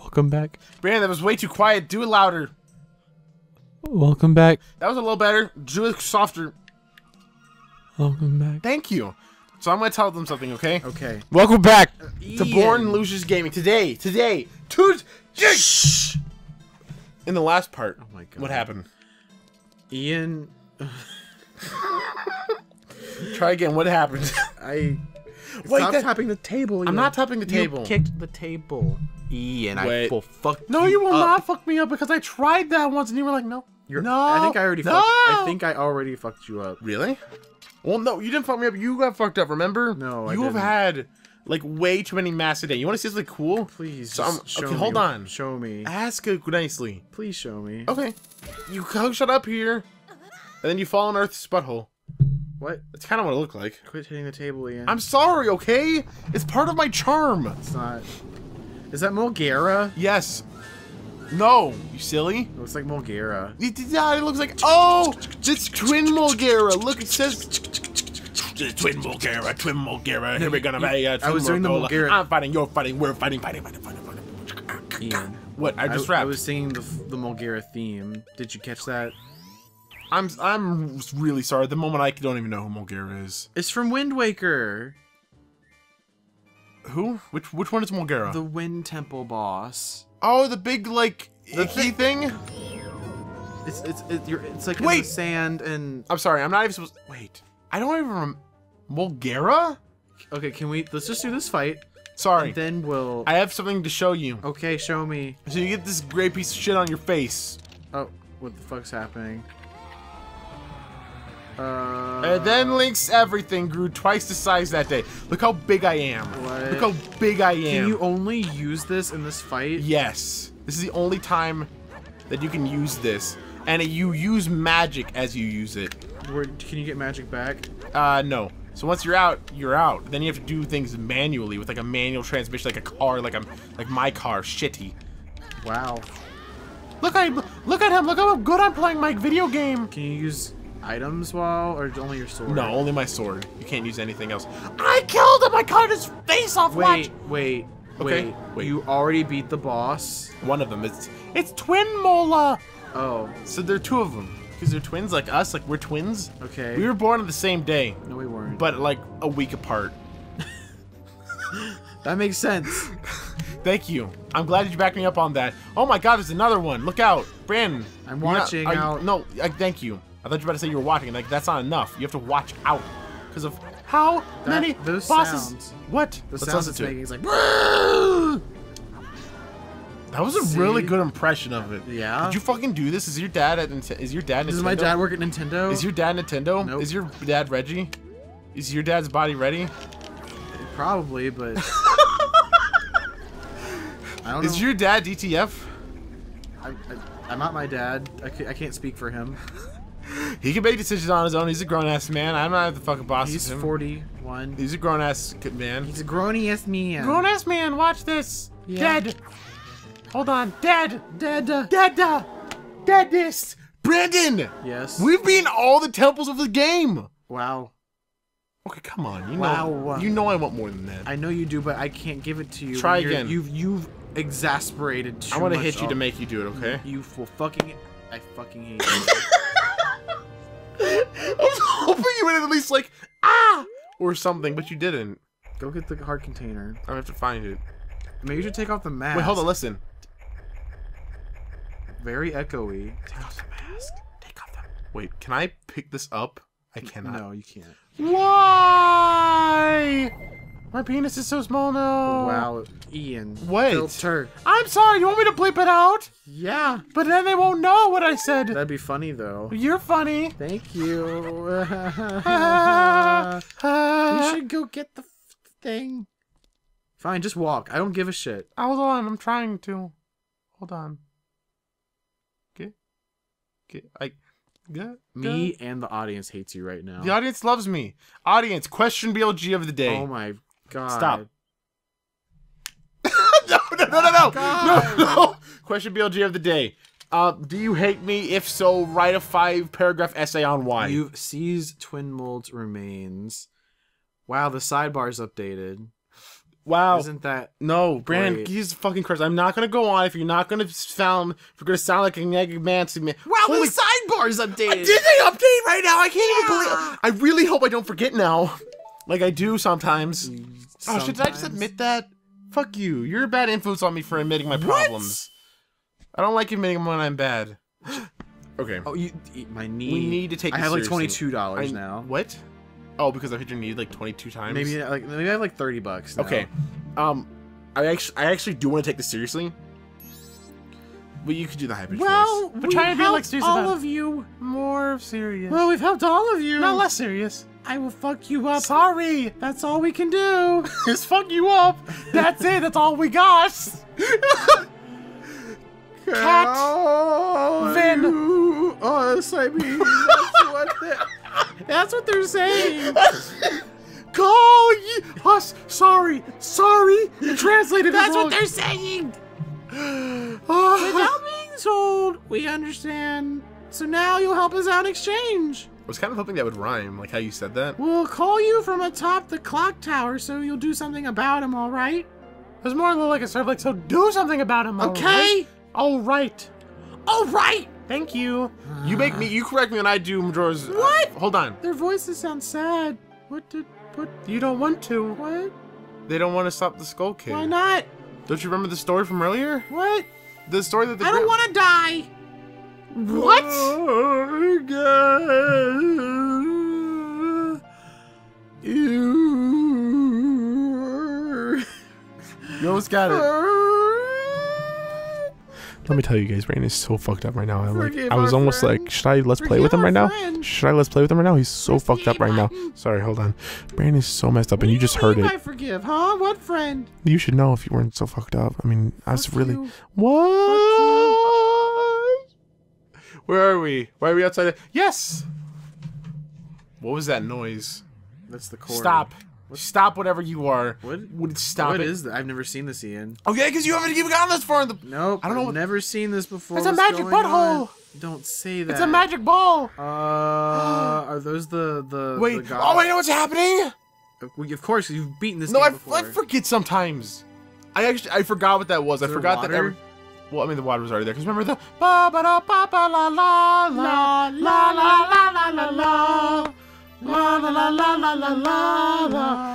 Welcome back. Brandon, that was way too quiet. Do it louder. Welcome back. That was a little better. Do it softer. Welcome back. Thank you. So I'm going to tell them something, okay? Okay. Welcome back to Born Losers Gaming. Today, Tuesday. Shh. In the last part. Oh my God. What happened? Ian. Try again. What happened? Stop tapping the table, Ian. I'm not tapping the table. You kicked the table. Ian, I will fuck you up. No, you will not fuck me up because I tried that once and you were like, no. No. I think I already fucked you up. Really? Well, no, you didn't fuck me up. You got fucked up, remember? No, I didn't. You have had, like, way too many masks today. You want to see something cool? Please. So okay, hold on. Show me. Ask it nicely. Please show me. Okay. You shut up here. And then you fall on Earth's butthole. What? That's kind of what it looked like. Quit hitting the table, Ian. I'm sorry, okay? It's part of my charm. It's not. Is that Molgera? Yes. No, you silly. It looks like Molgera. Yeah, it looks like. Oh, it's Twin Molgera. Look, it says. Twin Molgera. Here we're gonna fight. I was doing the Molgera. I'm fighting. You're fighting. We're fighting. Fighting. Ian, what? I just rapped. I was singing the Molgera theme. Did you catch that? I'm really sorry. At the moment, I don't even know who Molgera is. It's from Wind Waker. Who? Which one is Molgera? The Wind Temple boss. Oh, the big like icky thing. It's like in the sand and. I'm sorry. I'm not even supposed. Wait. I don't even remember. Molgera. Okay, can we? Let's just do this fight. Sorry. And then we'll. I have something to show you. Okay, show me. So you get this gray piece of shit on your face. Oh, what the fuck's happening? And then Link's everything grew twice the size that day. Look how big I am. What? Look how big I am. Can you only use this in this fight? Yes. This is the only time that you can use this. And you use magic as you use it. Can you get magic back? No. So once you're out, you're out. Then you have to do things manually with like a manual transmission, like a car, like my car. Shitty. Wow. Look at him. Look how good I'm playing my video game. Can you use items while, or only your sword? No, only my sword. You can't use anything else. I killed him! I cut his face off. Wait. You already beat the boss. One of them. It's Twin Mola. Oh. So there are two of them. Because they're twins, like us. Like we're twins. Okay. We were born on the same day. No, we weren't. But like a week apart. That makes sense. Thank you. I'm glad you backed me up on that. Oh my God, there's another one. Look out, Brandon. I'm watching out. No, thank you. I thought you were about to say you were watching. Like, that's not enough. You have to watch out because of how many those bosses. Sounds. What? Those sounds it's making. It's like. That was a really good impression of it. Yeah. Did you fucking do this? Is your dad at? Is your dad? Nintendo? Does my dad work at Nintendo? Is your dad Nintendo? Nope. Is your dad Reggie? Is your dad's body ready? Probably, but. I don't know. Is your dad DTF? I'm not my dad. I can't speak for him. He can make decisions on his own. He's a grown-ass man. I'm not the fucking boss of him. He's 41. He's a grown-ass man. He's a grown-ass man. Grown-ass man, watch this. Yeah. Dead. Hold on. Dead. Dead. Dead. Deadness. Brandon. Yes. We've been all the temples of the game. Wow. Okay, come on. You know, you know I want more than that. I know you do, but I can't give it to you. Try again. You've exasperated too much. I want to hit you to make you do it, okay? You fucking... I fucking hate you. I was hoping you would at least like ah or something, but you didn't. Go get the hard container. I have to find it. Maybe you should take off the mask. Wait, hold on, listen. Very echoey. Take off the mask. Take off the. Wait, can I pick this up? I cannot. No, you can't. Why? My penis is so small now. Wow, Ian. Wait. Filter. I'm sorry. You want me to bleep it out? Yeah. But then they won't know what I said. That'd be funny, though. You're funny. Thank you. You should go get the thing. Fine, just walk. I don't give a shit. Hold on. I'm trying to. Hold on. Okay. Okay. Me and the audience hates you right now. The audience loves me. Audience, question BLG of the day. Oh, my God. Stop. No. Question BLG of the day. Do you hate me? If so, write a 5-paragraph essay on why. You seize Twin Mold's remains. Wow, the sidebar's updated. Wow. Isn't that... No, Brandon, he's fucking cursed. I'm not going to go on if you're not going to sound... If you're going to sound like a negative man to me. Wow, holy, the sidebar's updated. Did they update right now? I can't even believe... I really hope I don't forget now. Like I do sometimes. Oh, should I just admit that? Fuck you. You're a bad influence on me for admitting my problems. What? I don't like admitting when I'm bad. Okay. Oh, you, my knee. We need to take this seriously. I have like $22 now. What? Oh, because I hit your knee like 22 times. Maybe I have like $30 now. Okay. I actually do want to take this seriously. Well, you could do the hybrid voice. But try to be like serious about it. All of you more serious. Well, we've helped all of you. Not less serious. I will fuck you up. Sorry. That's all we can do. Is fuck you up. That's it. That's all we got. Cat. Vin. Us, I mean, that's what they're saying. Call you us. Sorry. Sorry. Translated. That's what they're saying. Without being told, we understand. So now you'll help us out in exchange. I was kind of hoping that would rhyme, like how you said that. We'll call you from atop the clock tower, so you'll do something about him, all right? It was more like a sort of like, so do something about him, all right? Okay? All right. All right! Thank you. You correct me when I do Majora's... What? Hold on. Their voices sound sad. What? You don't want to. What? They don't want to stop the Skull King. Why not? Don't you remember the story from earlier? What? The story that they... I don't want to die! What? You almost got it. Let me tell you guys, Rain is so fucked up right now. I was almost like, should I let's play with him right now? Should I let's play with him right now? He's so fucked up right now. Sorry, hold on. Brain is so messed up, and you just heard it. I forgive, huh? What friend? You should know if you weren't so fucked up. I mean, I was really... What? Where are we? Why are we outside? Yes! What was that noise? That's the cord. Stop. What? Stop whatever you are. What? Stop it. What is that? I've never seen this, Ian. Oh, yeah, because you haven't even gotten this far in the... Nope. I don't know. I've never seen this before. It's a magic butthole! Don't say that. It's a magic ball! Are those the... Wait. The oh, I know what's happening! Well, of course, you've beaten this game before. No, I forget sometimes. I forgot what that was. I forgot that every... Well, I mean, the water was already there, because remember the... Ba ba da ba ba la la la la la la la la la la la la la la la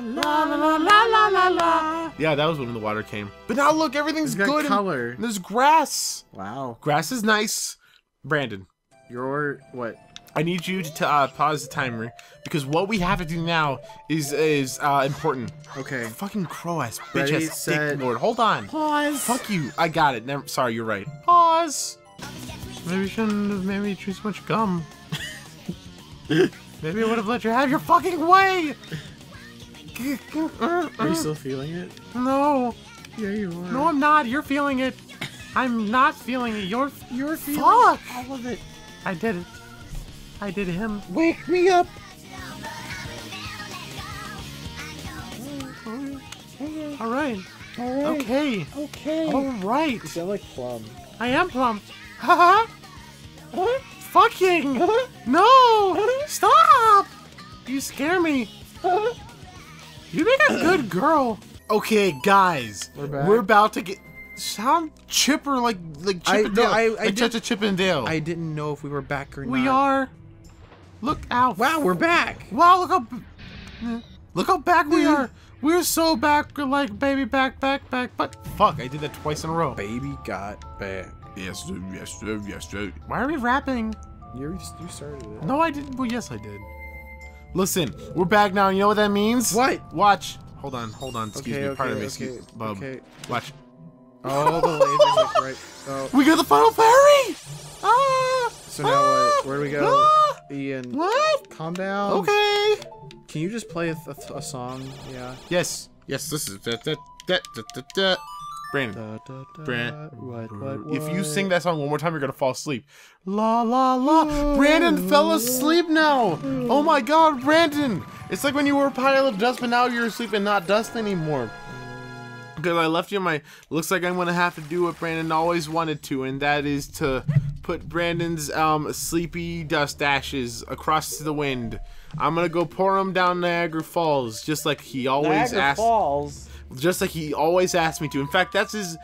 la la la la la. Yeah, that was when the water came. But now look, everything's good. Color. There's grass. Wow. Grass is nice. Brandon. You're... what? I need you to pause the timer, because what we have to do now is important. Okay. Fucking crow-ass bitch-ass dick lord. Hold on. Pause. Fuck you. I got it. Never, sorry, you're right. Pause. Maybe you shouldn't have made me chew so much gum. Maybe I would have let you have your fucking way. Are you still feeling it? No. Yeah, you are. No, I'm not. You're feeling it. I'm not feeling it. You're feeling fuck. All of it. I did it. I did him. Wake me up! Alright. Okay. Okay. Alright. You sound like plump. I am plump. Haha! Fucking! No! Stop! You scare me. You make a good girl. Okay, guys. We're about to get... Sound chipper like Chip and Dale. Like such a Chip and Dale. I didn't know if we were back or not. We are. Look out! Wow, we're back! Wow, look how back we are! We're so back, like baby back. But fuck, I did that twice in a row. Baby got back. Yes, dude, yes, dude, yes, dude. Why are we rapping? You started it. No, I didn't. Well, yes, I did. Listen, we're back now. You know what that means? What? Watch. Hold on. Excuse me. Pardon me. Excuse, bub. Okay. Watch. Oh, the lasers are right. Oh. We got the final fairy. Ah. So now what? Where do we go? Ah! Ian, what? Calm down. Okay. Can you just play a song? Yeah. Yes. Yes. This is that. Brandon. Brandon. What? If you sing that song one more time, you're gonna fall asleep. La la la. Brandon fell asleep now. Oh my God, Brandon! It's like when you were a pile of dust, but now you're asleep and not dust anymore. Because I left you my. Looks like I'm gonna have to do what Brandon always wanted to, and that is to. Put Brandon's sleepy dust ashes across the wind. I'm gonna go pour them down Niagara Falls, just like he always asks. Niagara Falls. just like he always asks me to. In fact, that's his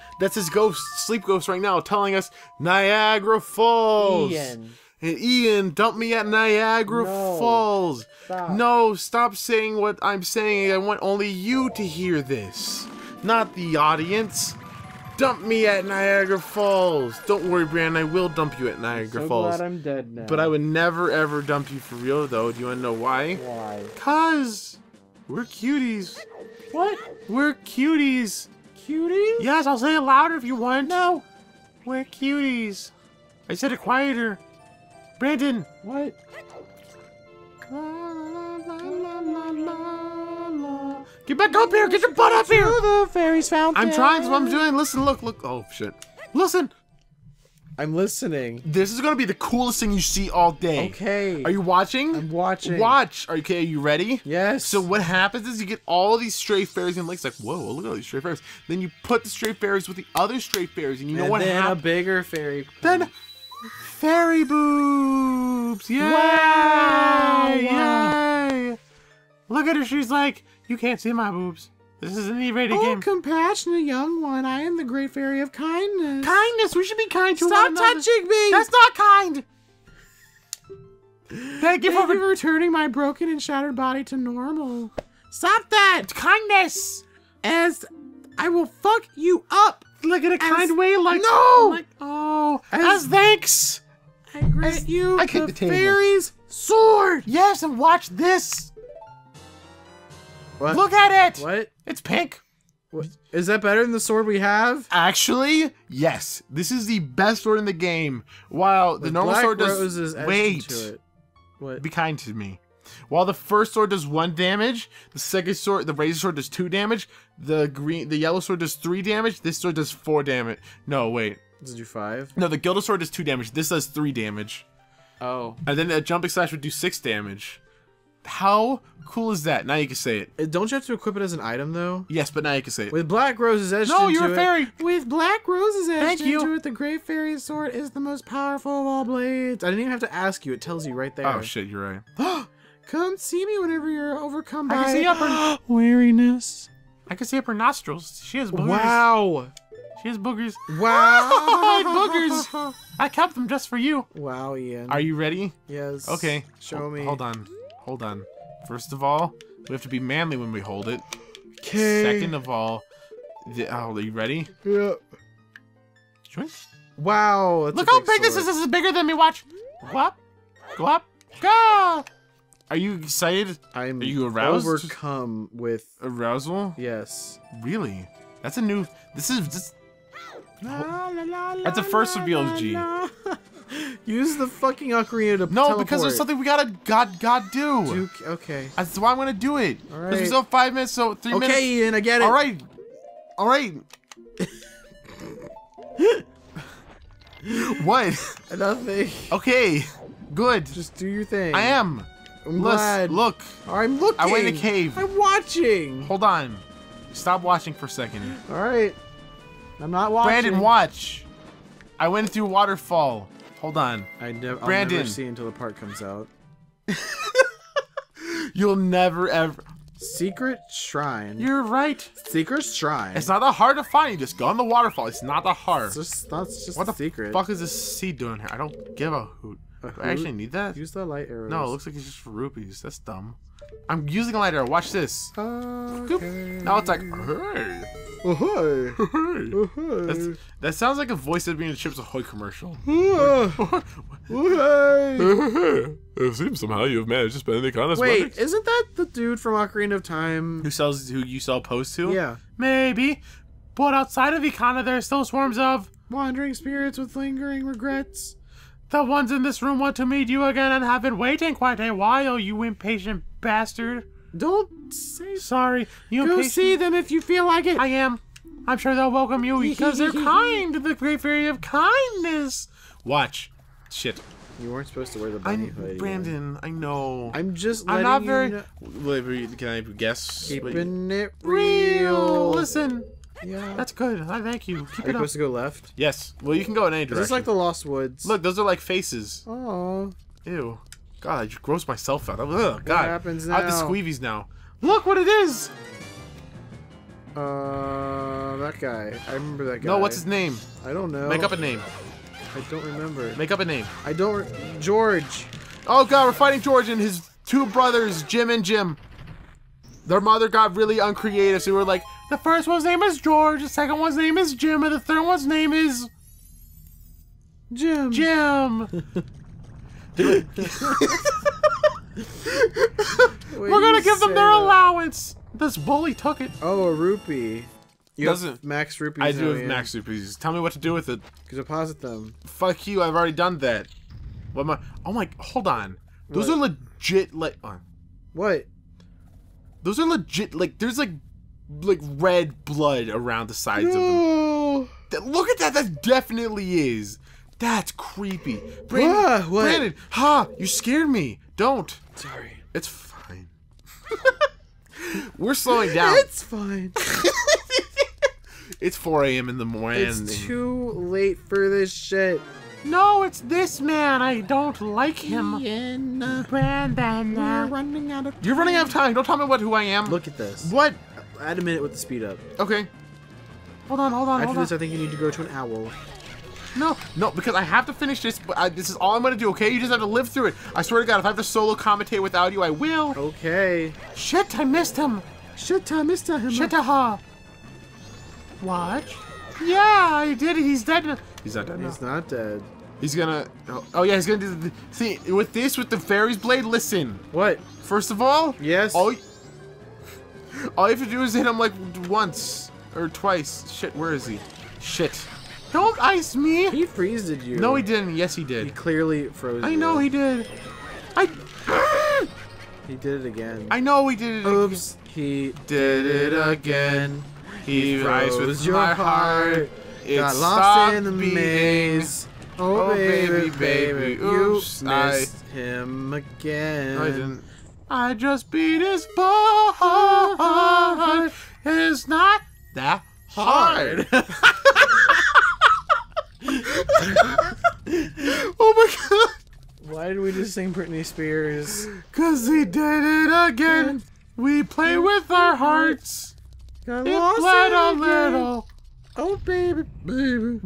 ghost, sleep ghost right now, telling us Niagara Falls. Ian. And Ian, dump me at Niagara Falls. Stop. No, stop saying what I'm saying. I want only you to hear this, not the audience. Dump me at Niagara Falls. Don't worry, Brandon, I will dump you at Niagara Falls. I'm so glad I'm dead now. But I would never, ever dump you for real, though. Do you want to know why? Why? Because we're cuties. What? We're cuties. Cuties? Yes, I'll say it louder if you want. No. We're cuties. I said it quieter. Brandon! What? Get back up here! Get your butt up here! The fairies fountain. I'm trying, that's what I'm doing. Listen, look, look. Oh, shit. Listen! I'm listening. This is gonna be the coolest thing you see all day. Okay. Are you watching? I'm watching. Watch! Okay, are you ready? Yes. So what happens is you get all these stray fairies and lakes, like, whoa, look at all these stray fairies. Then you put the stray fairies with the other stray fairies, and you know what happens? Then a bigger fairy. Then fairy boobs! Yay! Wow, wow. Yay! Look at her, she's like, you can't see my boobs. This is an E-rated game. Oh, compassionate young one, I am the great fairy of kindness. Kindness, we should be kind to one another. Stop touching me! That's not kind! Thank you for returning my broken and shattered body to normal. Stop that! Kindness! As I will fuck you up! Like in a kind way, like, no! Like, oh, as thanks! I grant you the fairy's sword! Yes, and watch this! What? Look at it! What? It's pink. What? Is that better than the sword we have? Actually, yes. This is the best sword in the game. While the normal sword does... Wait. What? Be kind to me. While the first sword does 1 damage, the second sword, the razor sword, does 2 damage, the yellow sword does 3 damage, this sword does 4 damage. No, wait. Does it do 5? No, the gilded sword does 2 damage, this does 3 damage. Oh. And then the jumping slash would do 6 damage. How cool is that? Now you can say it. Don't you have to equip it as an item, though? Yes, but now you can say it. With black roses etched into it. No, you're a fairy! With black roses etched into it, the great fairy sword is the most powerful of all blades. I didn't even have to ask you, it tells you right there. Oh shit, you're right. Come see me whenever you're overcome by weariness. I can see up her nostrils. She has boogers. Wow. She has boogers. Wow. Boogers. I kept them just for you. Wow, Ian. Are you ready? Yes. Okay. Show me. Hold on. Hold on. First of all, we have to be manly when we hold it. Okay. Second of all, are you ready? Yep. Yeah. Wow. That's Look how big this is. This is bigger than me. Watch. Go up. Go up. Go. Are you excited? Are you aroused? Overcome with arousal? Yes. Really? That's a new. This is just. That's a first reveal, G. Use the fucking ocarina to teleport. Because there's something we gotta do. Okay. That's why I'm gonna do it. All right. Because we still have 5 minutes, so 3 minutes. Okay, Ian, I get it. All right. All right. What? Nothing. Okay. Good. Just do your thing. I am. I'm glad. Look. I'm looking. I went in a cave. I'm watching. Hold on. Stop watching for a second. All right. I'm not watching. Brandon, watch. I went through waterfall. Hold on. Brandon. I'll never see until the part comes out. You'll never ever. Secret shrine. You're right. Secret shrine. It's not that hard to find. You just go in the waterfall. It's not that hard. It's just a secret. What the fuck is this seed doing here? I don't give a hoot. Do I actually need that? Use the light arrows. No, it looks like it's just for rupees. That's dumb. I'm using a light arrow. Watch this. Okay. Now it's like, hey. Oh, hey. Oh, hey. That sounds like a voice that'd be in a Chips Ahoy commercial. Oh, hey. It seems somehow you have managed to spend the kind of Wait, isn't that the dude from Ocarina of Time? Who you sell posts to? Yeah. Maybe. But outside of Ikana, there are still swarms of wandering spirits with lingering regrets. The ones in this room want to meet you again and have been waiting quite a while, you impatient bastard. Don't say sorry. Go see them if you feel like it. I am. I'm sure they'll welcome you because they're kind. The great fairy of kindness. Watch. Shit. You weren't supposed to wear the bunny hood. Brandon, I know. I'm just letting you know. I'm not very... Can I guess? Keeping it real. Listen. Yeah. That's good. I thank you. Keep it up. Are you supposed to go left? Yes. Well, you can go in any direction. This is like the Lost Woods. Look, those are like faces. Oh. Ew. God, I just grossed myself out. Ugh, God. What happens now? I have the squeevies now. Look what it is! That guy. I remember that guy. No, what's his name? I don't know. Make up a name. I don't remember. Make up a name. I don't... George. Oh, God, we're fighting George and his two brothers, Jim and Jim. Their mother got really uncreative, so we were like, the first one's name is George, the second one's name is Jim, and the third one's name is... Jim. Jim. Dude. We're gonna give them their allowance. This bully took it. Oh, a rupee. You have max rupees. I do have max rupees. Tell me what to do with it. Deposit them. Fuck you! I've already done that. What am I? Oh my! Hold on. Those are legit. Like what? Those are legit. Like there's like red blood around the sides of them. Look at that. That definitely is. That's creepy. Brandon, what? Brandon, you scared me. Don't. Sorry. It's fine. We're slowing down. It's fine. It's 4 a.m. in the morning. It's too late for this shit. No, it's this man. I don't like him. Ian, Brandon, we're running out of time. You're running out of time. Don't tell me who I am. Look at this. What? Add a minute with the speed up. Okay. Hold on, hold on, hold on. After this, I think you need to go to an owl. No, no, because I have to finish this. This is all I'm gonna do, okay? You just have to live through it. I swear to God, if I have to solo commentate without you, I will. Okay. Shit, I missed him. Shit, I missed him. Shit, aha. What? Yeah, I did it. He's dead now. He's not dead now. He's not dead. He's gonna... Oh, yeah, he's gonna do the... See, with this, with the fairy's blade, listen. What? First of all... Yes? All you have to do is hit him, like, once. Or twice. Shit, where is he? Shit. Don't ice me! He freezed you. No, he didn't. Yes, he did. He clearly froze you. I know he did. He did it again. I know he did it again. Oops. He did it again. He froze with my heart. It got lost in the maze. Oh, baby, baby. Oops. You missed him again. No, I didn't. I just beat his butt. It's not that hard. Oh my God! Why did we just sing Britney Spears? Cause we did it again. We play with our hearts. Got lost it a little. Oh baby, baby.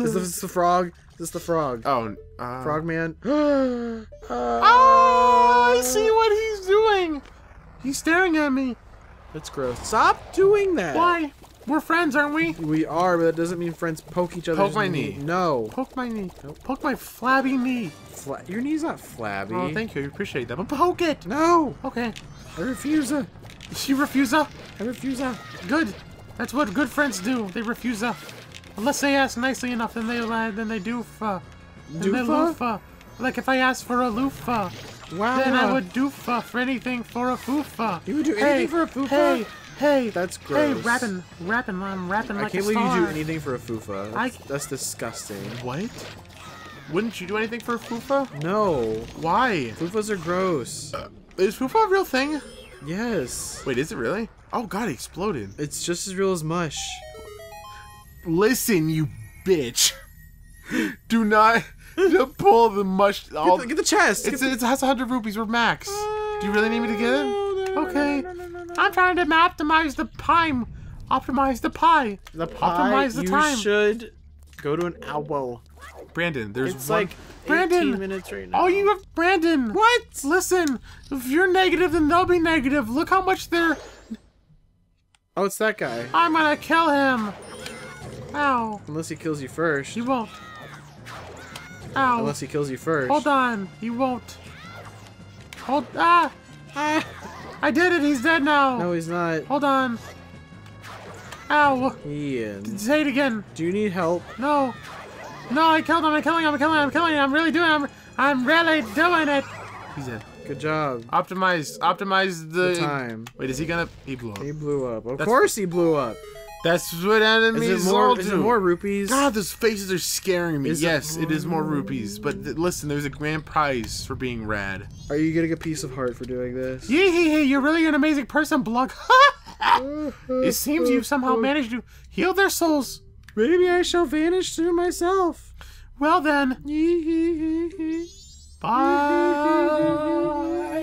Is this the frog? Is this the frog? Oh, Frogman. Oh, I see what he's doing. He's staring at me. That's gross. Stop doing that. Why? We're friends, aren't we? We are, but that doesn't mean friends poke each other. Poke my knee. No. Poke my knee. Nope. Poke my flabby knee. Your knee's not flabby. Oh, thank you. I appreciate that. But poke it. No. Okay. I refuse. She refuse. I refuse. Good. That's what good friends do. They refuse. Unless they ask nicely enough, then they lie. Then they doofa. Doofa. Like if I asked for a loofah, wow. Then I would doofa for anything for a foofa. You would do anything for a foofa. Hey. Hey, that's gross. Hey, rapping, I'm rapping like a star. I can't believe you do anything for a fufa. That's disgusting. What? Wouldn't you do anything for a fufa? No. Why? Fufas are gross. Is fufa a real thing? Yes. Wait, is it really? Oh God, it exploded. It's just as real as mush. Listen, you bitch. Do not pull the mush. Get the chest. It has 100 rupees. We're max. Do you really need me to get it? Okay. I'm trying to optimize the time. Optimize the pie. The pie. Optimize the time. You should go to an owl. Brandon, there's it's like 18 minutes right now. Oh, you have Brandon. What? Listen, if you're negative, then they'll be negative. Look how much they're. Oh, it's that guy. I'm gonna kill him. Ow. Unless he kills you first. He won't. Ow. Unless he kills you first. Hold on. He won't. Hold. Ah. Ah. I did it! He's dead now! No, he's not. Hold on. Ow! Ian. Say it again. Do you need help? No. No, I killed him! I'm killing him! I'm killing him! I'm killing him! I'm really doing it! I'm really doing it! He's dead. Good job. Optimize the time. Wait, is he gonna... He blew up. He blew up. Of course he blew up! That's what enemies all do. Is it more rupees? God, those faces are scaring me. Yes, it is more rupees. But listen, there's a grand prize for being rad. Are you getting a piece of heart for doing this? Yeah, you're really an amazing person, Blug. It seems you've somehow managed to heal their souls. Maybe I shall vanish through myself. Well then. Bye.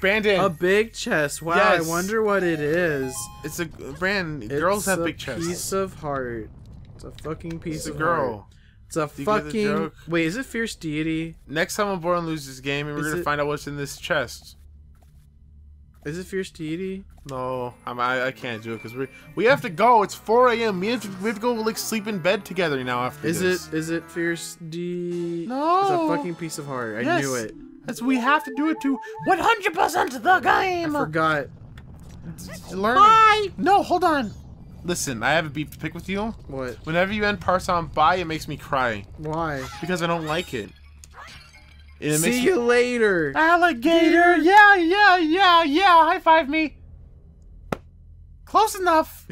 Brandon. A big chest. Wow, yes. I wonder what it is. It's a... Brandon, girls have big chests. It's a piece of heart. It's a fucking piece of heart. It's a fucking... Wait, is it Fierce Deity? Next time on Born Losers Gaming, we're going to find out what's in this chest. Is it Fierce Deity? No, I can't do it because we have to go. It's 4 a.m. We have to go like sleep in bed together now after this. Is it Fierce Deity? No. It's a fucking piece of heart. I knew it. That's we have to do it to 100% the game. I forgot. Bye. No, hold on. Listen, I have a beef to pick with you. What? Whenever you end parts on bye, it makes me cry. Why? Because I don't like it. See you later, alligator. Yeah, high five me. Close enough.